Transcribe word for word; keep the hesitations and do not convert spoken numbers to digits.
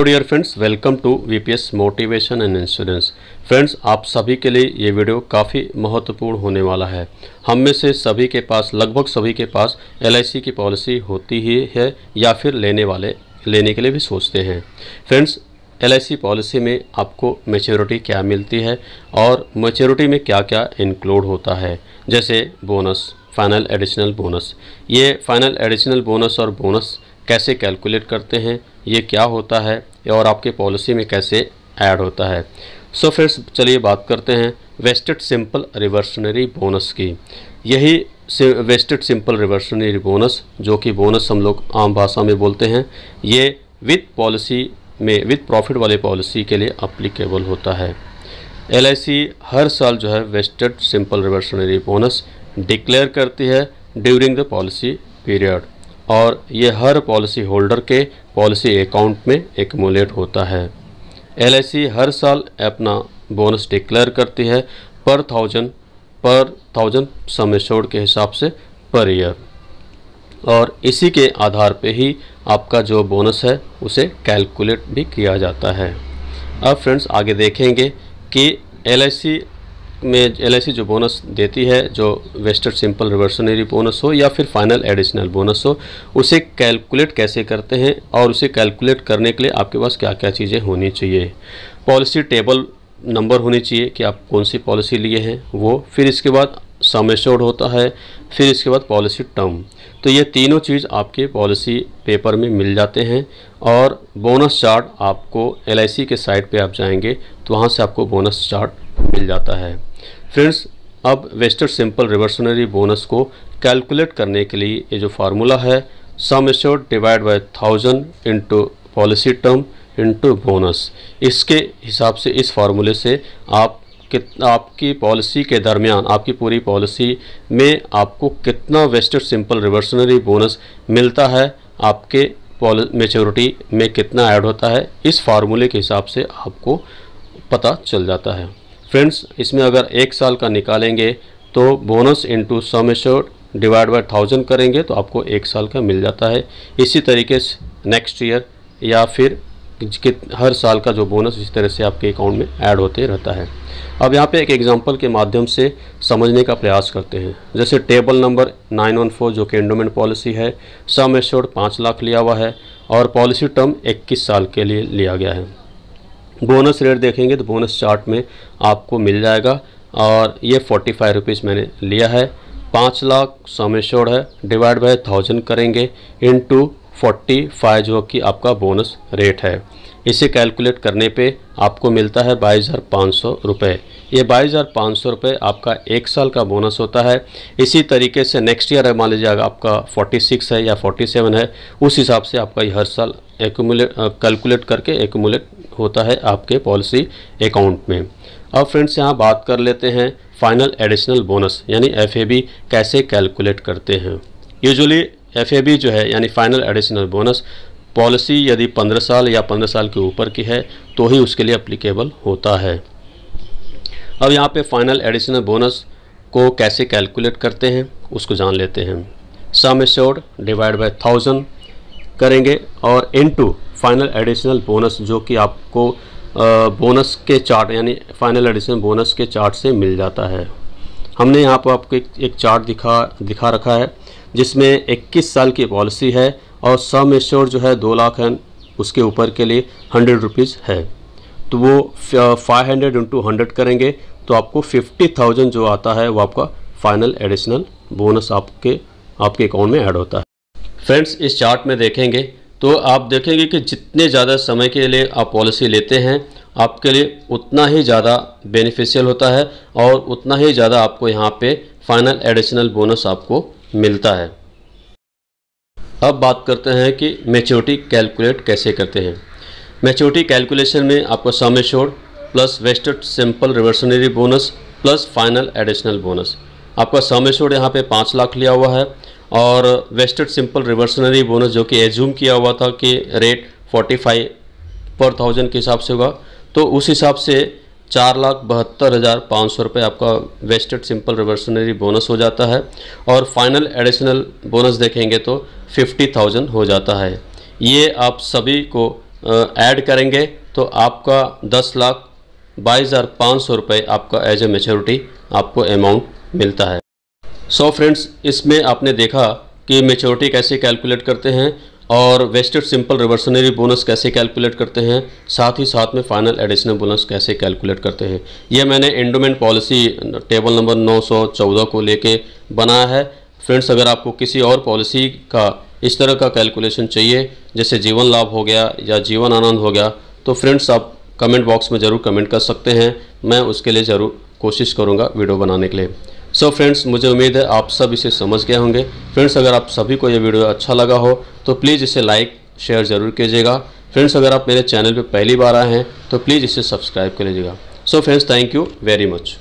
Hello dear friends, welcome to VPS motivation and insurance. Friends, आप सभी के लिए ये वीडियो काफ़ी महत्वपूर्ण होने वाला है। हम में से सभी के पास, लगभग सभी के पास एलआईसी की पॉलिसी होती ही है या फिर लेने वाले लेने के लिए भी सोचते हैं। फ्रेंड्स, एलआईसी पॉलिसी में आपको मैच्योरिटी क्या मिलती है और मैच्योरिटी में क्या क्या इंक्लूड होता है, जैसे बोनस, फाइनल एडिशनल बोनस। ये फाइनल एडिशनल बोनस और बोनस कैसे कैलकुलेट करते हैं, ये क्या होता है और आपके पॉलिसी में कैसे ऐड होता है। सो फ्रेंड्स, चलिए बात करते हैं वेस्टेड सिंपल रिवर्सनरी बोनस की। यही वेस्टेड सिंपल रिवर्सनरी बोनस, जो कि बोनस हम लोग आम भाषा में बोलते हैं, ये विथ पॉलिसी में, विथ प्रॉफिट वाले पॉलिसी के लिए अप्लीकेबल होता है। एलआईसी हर साल जो है vested simple reversionary bonus declare करती है ड्यूरिंग द पॉलिसी पीरियड, और ये हर पॉलिसी होल्डर के पॉलिसी अकाउंट में एक्युमुलेट होता है। एलआईसी हर साल अपना बोनस डिक्लेयर करती है पर थाउजेंड पर थाउजेंड सम एश्योर्ड के हिसाब से पर ईयर, और इसी के आधार पे ही आपका जो बोनस है उसे कैलकुलेट भी किया जाता है। अब फ्रेंड्स, आगे देखेंगे कि एलआईसी में एलआईसी जो बोनस देती है, जो वेस्टेड सिंपल रिवर्सनरी बोनस हो या फिर फाइनल एडिशनल बोनस हो, उसे कैलकुलेट कैसे करते हैं और उसे कैलकुलेट करने के लिए आपके पास क्या क्या चीज़ें होनी चाहिए। पॉलिसी टेबल नंबर होनी चाहिए कि आप कौन सी पॉलिसी लिए हैं वो, फिर इसके बाद सम एश्योर्ड होता है, फिर इसके बाद पॉलिसी टर्म। तो ये तीनों चीज़ आपके पॉलिसी पेपर में मिल जाते हैं, और बोनस चार्ट आपको एलआईसी के साइट पे आप जाएंगे तो वहाँ से आपको बोनस चार्ट मिल जाता है। फ्रेंड्स, अब वेस्टेड सिंपल रिवर्सनरी बोनस को कैलकुलेट करने के लिए ये जो फार्मूला है, sum assured divide by thousand into policy term into bonus, इसके हिसाब से, इस फार्मूले से आप कि आपकी पॉलिसी के दरमियान, आपकी पूरी पॉलिसी में आपको कितना वेस्टेड सिंपल रिवर्सनरी बोनस मिलता है, आपके पॉलिसी मैच्योरिटी में कितना ऐड होता है, इस फार्मूले के हिसाब से आपको पता चल जाता है। फ्रेंड्स, इसमें अगर एक साल का निकालेंगे तो bonus into sum assured divide by thousand करेंगे तो आपको एक साल का मिल जाता है। इसी तरीके से नेक्स्ट ईयर या फिर हर साल का जो बोनस इस तरह से आपके अकाउंट में ऐड होते रहता है। अब यहाँ पे एक एग्जांपल के माध्यम से समझने का प्रयास करते हैं। जैसे table number nine one four, जो कि एंडोमेंट पॉलिसी है, सम एश्योर्ड पाँच लाख लिया हुआ है और पॉलिसी टर्म इक्कीस साल के लिए लिया गया है। बोनस रेट देखेंगे तो बोनस चार्ट में आपको मिल जाएगा, और ये फोर्टी फाइव रुपीज़ मैंने लिया है। पाँच लाख सम एश्योर्ड है, डिवाइड बाय थाउजेंड करेंगे इन टू फोर्टी फाइव, जो कि आपका बोनस रेट है। इसे कैलकुलेट करने पे आपको मिलता है बाईस हज़ार पाँच सौ रुपये। ये बाईस हज़ार पाँच सौ रुपये आपका एक साल का बोनस होता है। इसी तरीके से नेक्स्ट ईयर है, मान लीजिए आपका फोर्टी सिक्स है या फोर्टी सेवन है, उस हिसाब से आपका ये हर साल एक्यूमुलेट कैलकुलेट करके एक्यूमुलेट होता है आपके पॉलिसी अकाउंट में। अब फ्रेंड्स, यहाँ बात कर लेते हैं फाइनल एडिशनल बोनस यानी एफ ए बी कैसे कैलकुलेट करते हैं। यूजुअली एफ ए बी जो है यानी फाइनल एडिशनल बोनस, पॉलिसी यदि पंद्रह साल या पंद्रह साल के ऊपर की है तो ही उसके लिए अप्लीकेबल होता है। अब यहाँ पे फाइनल एडिशनल बोनस को कैसे कैलकुलेट करते हैं उसको जान लेते हैं। Sum assured divide by thousand करेंगे और इनटू फाइनल एडिशनल बोनस, जो कि आपको बोनस के चार्ट यानी फाइनल एडिशनल बोनस के चार्ट से मिल जाता है। हमने यहाँ पर आपको एक, एक चार्ट दिखा दिखा रखा है जिसमें इक्कीस साल की पॉलिसी है और सम एश्योर्ड जो है दो लाख है, उसके ऊपर के लिए हंड्रेड रुपीज़ है, तो वो फाइव हंड्रेड इंटू हंड्रेड करेंगे तो आपको फिफ्टी थाउजेंड जो आता है वो आपका फाइनल एडिशनल बोनस आपके आपके अकाउंट में ऐड होता है। फ्रेंड्स, इस चार्ट में देखेंगे तो आप देखेंगे कि जितने ज़्यादा समय के लिए आप पॉलिसी लेते हैं आपके लिए उतना ही ज़्यादा बेनिफिशियल होता है और उतना ही ज़्यादा आपको यहाँ पे फाइनल एडिशनल बोनस आपको मिलता है। अब बात करते हैं कि मैच्योरिटी कैलकुलेट कैसे करते हैं। मैच्योरिटी कैलकुलेशन में आपको sum assured plus vested simple reversionary bonus plus final additional bonus, आपका सम एश्योर्ड यहाँ पे पाँच लाख लिया हुआ है और वेस्टेड सिंपल रिवर्सनरी बोनस, जो कि एज्यूम किया हुआ था कि रेट फोर्टी फाइव पर थाउजेंड के हिसाब से होगा, तो उस हिसाब से चार लाख बहत्तर हज़ार पाँच सौ रुपये आपका वेस्टेड सिंपल रिवर्सनरी बोनस हो जाता है, और फाइनल एडिशनल बोनस देखेंगे तो फिफ्टी थाउजेंड हो जाता है। ये आप सभी को ऐड करेंगे तो आपका दस लाख बाईस हज़ार पाँच सौ रुपये आपका एज ए मेच्योरिटी आपको अमाउंट मिलता है। सो फ्रेंड्स, इसमें आपने देखा कि मेच्योरिटी कैसे कैलकुलेट करते हैं और वेस्टेड सिंपल रिवर्सनरी बोनस कैसे कैलकुलेट करते हैं, साथ ही साथ में फाइनल एडिशनल बोनस कैसे कैलकुलेट करते हैं। ये मैंने एंडोमेंट पॉलिसी टेबल नंबर नौ सौ चौदह को लेके बनाया है। फ्रेंड्स, अगर आपको किसी और पॉलिसी का इस तरह का कैलकुलेशन चाहिए, जैसे जीवन लाभ हो गया या जीवन आनंद हो गया, तो फ्रेंड्स आप कमेंट बॉक्स में ज़रूर कमेंट कर सकते हैं। मैं उसके लिए ज़रूर कोशिश करूँगा वीडियो बनाने के लिए। सो so फ्रेंड्स, मुझे उम्मीद है आप सब इसे समझ गए होंगे। फ्रेंड्स, अगर आप सभी को ये वीडियो अच्छा लगा हो तो प्लीज़ इसे लाइक शेयर ज़रूर कीजिएगा। फ्रेंड्स, अगर आप मेरे चैनल पे पहली बार आए हैं तो प्लीज़ इसे सब्सक्राइब कर लीजिएगा। So friends, thank you very much.